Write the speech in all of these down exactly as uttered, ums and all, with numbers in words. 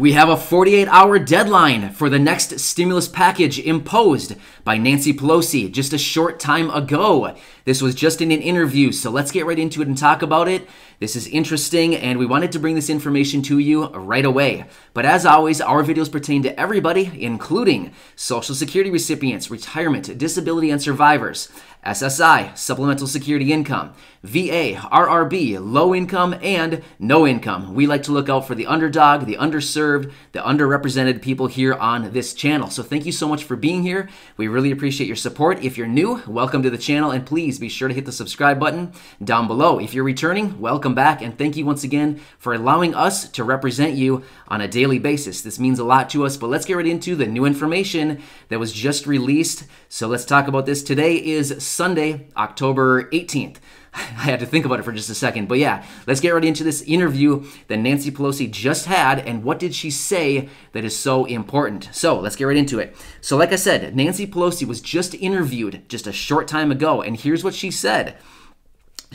We have a forty-eight hour deadline for the next stimulus package imposed by Nancy Pelosi just a short time ago. This was just in an interview, so let's get right into it and talk about it. This is interesting, and we wanted to bring this information to you right away. But as always, our videos pertain to everybody, including Social Security recipients, retirement, disability and survivors, S S I, supplemental security income, V A, R R B, low income, and no income. We like to look out for the underdog, the underserved, the underrepresented people here on this channel. So thank you so much for being here. We really appreciate your support. If you're new, welcome to the channel, and please be sure to hit the subscribe button down below. If you're returning, welcome back, and thank you once again for allowing us to represent you on a daily basis. This means a lot to us, but let's get right into the new information that was just released. So let's talk about this. Today is Sunday, October eighteenth. I had to think about it for just a second, but yeah, let's get right into this interview that Nancy Pelosi just had, and what did she say that is so important? So let's get right into it. So like I said, Nancy Pelosi was just interviewed just a short time ago, and here's what she said.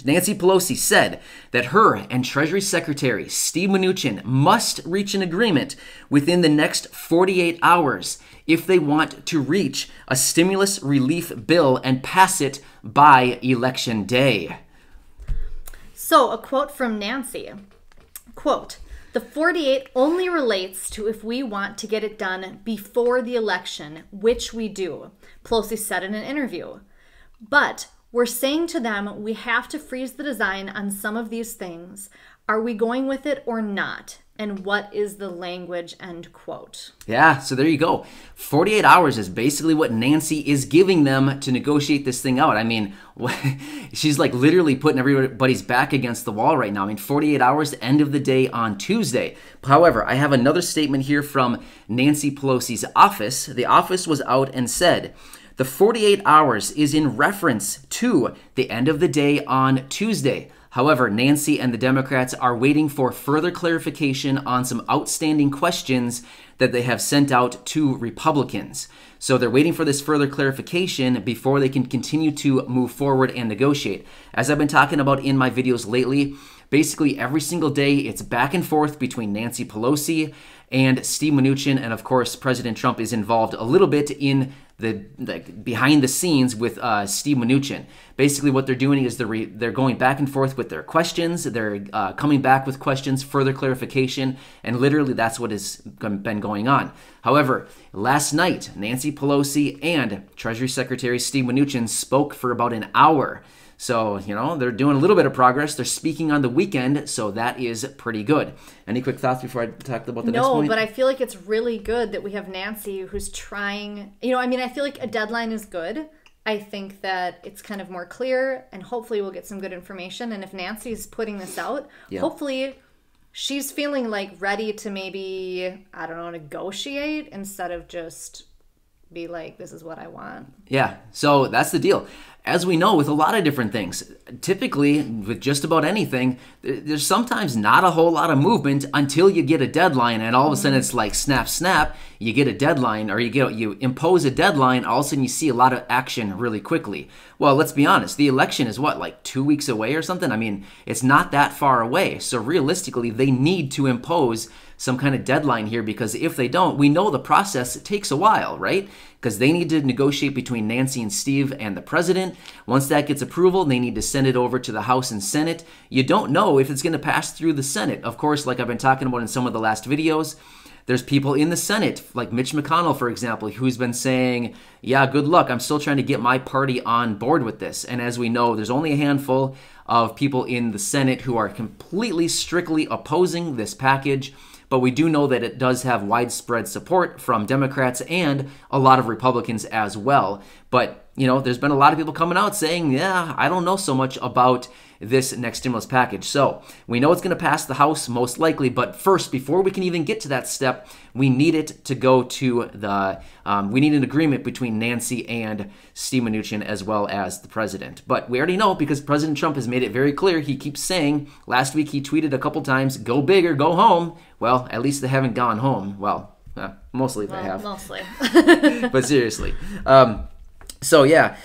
Nancy Pelosi said that her and Treasury Secretary Steve Mnuchin must reach an agreement within the next forty-eight hours if they want to reach a stimulus relief bill and pass it by Election Day. So a quote from Nancy, quote, "The forty-eight only relates to if we want to get it done before the election, which we do," Pelosi said in an interview. "But we're saying to them, we have to freeze the design on some of these things. Are we going with it or not? And what is the language?" End quote. Yeah, so there you go. forty-eight hours is basically what Nancy is giving them to negotiate this thing out. I mean, she's like literally putting everybody's back against the wall right now. I mean, forty-eight hours, end of the day on Tuesday. However, I have another statement here from Nancy Pelosi's office. The office was out and said, "The forty-eight hours is in reference to the end of the day on Tuesday. However, Nancy and the Democrats are waiting for further clarification on some outstanding questions that they have sent out to Republicans." So they're waiting for this further clarification before they can continue to move forward and negotiate. As I've been talking about in my videos lately, basically every single day it's back and forth between Nancy Pelosi and Steve Mnuchin, and of course President Trump is involved a little bit in the, the behind the scenes with uh, Steve Mnuchin. Basically what they're doing is they're, re they're going back and forth with their questions, they're uh, coming back with questions, further clarification, and literally that's what has been going on. However, last night, Nancy Pelosi and Treasury Secretary Steve Mnuchin spoke for about an hour. So, you know, they're doing a little bit of progress. They're speaking on the weekend, so that is pretty good. Any quick thoughts before I talk about the no, next point? No, but I feel like it's really good that we have Nancy who's trying, you know, I mean, I feel like a deadline is good. I think that it's kind of more clear, and hopefully we'll get some good information. And if Nancy's putting this out, yeah, hopefully she's feeling like ready to maybe, I don't know, negotiate instead of just be like, this is what I want. Yeah, so that's the deal. As we know, with a lot of different things, typically with just about anything, there's sometimes not a whole lot of movement until you get a deadline, and all of a sudden it's like snap, snap, you get a deadline, or you get you impose a deadline, all of a sudden you see a lot of action really quickly. Well, let's be honest, the election is what, like two weeks away or something? I mean, it's not that far away, so realistically they need to impose some kind of deadline here, because if they don't, we know the process takes a while, right? Because they need to negotiate between Nancy and Steve and the president. Once that gets approval, they need to send it over to the House and Senate. You don't know if it's going to pass through the Senate. Of course, like I've been talking about in some of the last videos, there's people in the Senate, like Mitch McConnell, for example, who's been saying, yeah, good luck, I'm still trying to get my party on board with this. And as we know, there's only a handful of people in the Senate who are completely, strictly opposing this package. But we do know that it does have widespread support from Democrats and a lot of Republicans as well. But, you know, there's been a lot of people coming out saying, yeah, I don't know so much about this next stimulus package. So we know it's going to pass the House most likely. But first, before we can even get to that step, we need it to go to the, um, we need an agreement between Nancy and Steve Mnuchin as well as the president. But we already know, because President Trump has made it very clear. He keeps saying, last week he tweeted a couple times, go big or go home. Well, at least they haven't gone home. Well, uh, mostly well, they have. Mostly. But seriously. Um, so yeah.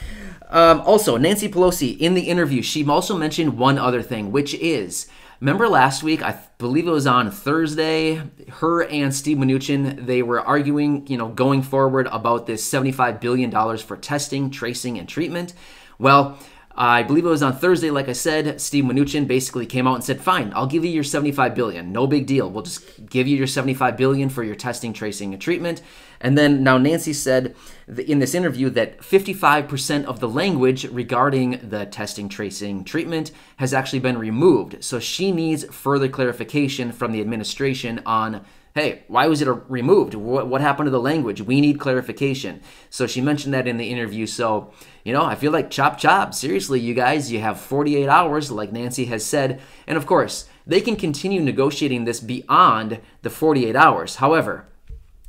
Um, also, Nancy Pelosi, in the interview, she also mentioned one other thing, which is Remember last week, I believe it was on Thursday, her and Steve Mnuchin, they were arguing, you know, going forward about this seventy-five billion dollars for testing, tracing, and treatment. Well, I believe it was on Thursday, like I said, Steve Mnuchin basically came out and said, fine, I'll give you your seventy-five billion dollars. No big deal. We'll just give you your seventy-five billion dollars for your testing, tracing, and treatment. And then now Nancy said in this interview that fifty-five percent of the language regarding the testing, tracing, treatment has actually been removed. So she needs further clarification from the administration on, hey, why was it removed? What, what happened to the language? We need clarification. So she mentioned that in the interview. So, you know, I feel like chop chop. Seriously, you guys, you have forty-eight hours, like Nancy has said. And of course, they can continue negotiating this beyond the forty-eight hours. However,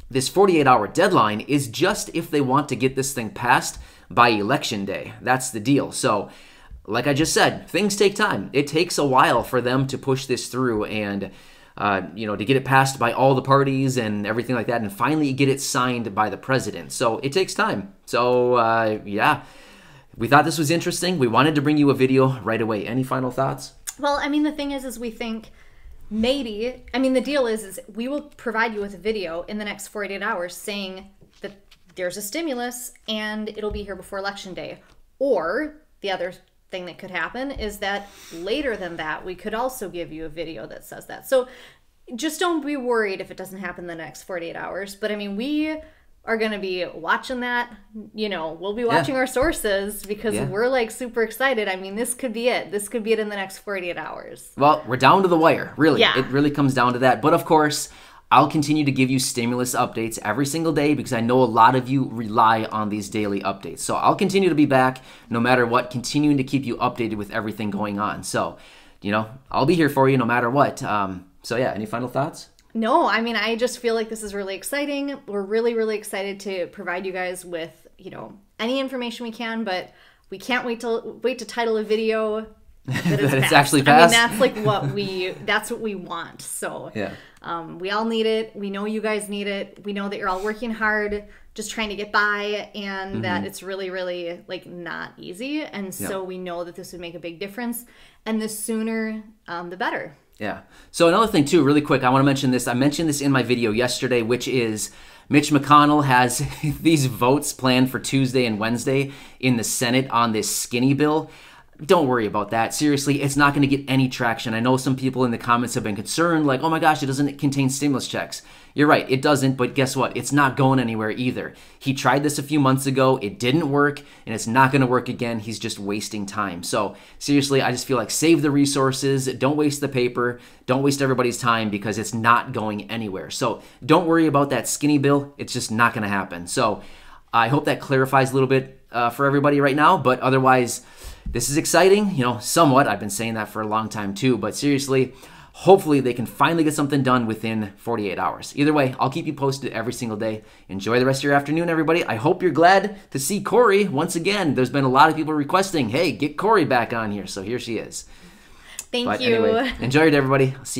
this forty-eight hour deadline is just if they want to get this thing passed by election day. That's the deal. So, like I just said, things take time. It takes a while for them to push this through and Uh, you know, to get it passed by all the parties and everything like that, and finally get it signed by the president. So it takes time. So uh, yeah, we thought this was interesting. We wanted to bring you a video right away. Any final thoughts? Well, I mean, the thing is, is we think maybe, I mean, the deal is, is we will provide you with a video in the next forty-eight hours saying that there's a stimulus and it'll be here before election day. Or the other thing that could happen is that later than that, we could also give you a video that says that. So just don't be worried if it doesn't happen the next forty-eight hours. But I mean, we are going to be watching that, you know, we'll be watching yeah. our sources because yeah. we're like super excited. I mean, this could be it. This could be it in the next forty-eight hours. Well, we're down to the wire, really. Yeah. It really comes down to that. But of course, I'll continue to give you stimulus updates every single day because I know a lot of you rely on these daily updates. So I'll continue to be back no matter what, continuing to keep you updated with everything going on. So, you know, I'll be here for you no matter what. Um, so yeah, any final thoughts? No, I mean, I just feel like this is really exciting. We're really, really excited to provide you guys with, you know, any information we can, but we can't wait to, wait to title a video that, that it's passed. actually passed. I mean, that's like what we, that's what we want. So yeah. Um, we all need it. We know you guys need it. We know that you're all working hard, just trying to get by, and mm-hmm. that it's really, really like not easy. And so yeah. we know that this would make a big difference, and the sooner, um, the better. Yeah. So another thing too, really quick, I want to mention this. I mentioned this in my video yesterday, which is Mitch McConnell has these votes planned for Tuesday and Wednesday in the Senate on this skinny bill. Don't worry about that. Seriously, it's not going to get any traction. I know some people in the comments have been concerned, like, oh my gosh, it doesn't contain stimulus checks. You're right, it doesn't, but guess what? It's not going anywhere either. He tried this a few months ago, it didn't work, and it's not going to work again. He's just wasting time. So seriously, I just feel like save the resources, don't waste the paper, don't waste everybody's time because it's not going anywhere. So don't worry about that skinny bill, it's just not going to happen. So I hope that clarifies a little bit uh, for everybody right now, but otherwise, this is exciting, you know, somewhat. I've been saying that for a long time too, but seriously, hopefully they can finally get something done within forty-eight hours. Either way, I'll keep you posted every single day. Enjoy the rest of your afternoon, everybody. I hope you're glad to see Corey once again. There's been a lot of people requesting, hey, get Corey back on here. So here she is. Thank but you. Anyway, enjoy it, everybody. I'll see you.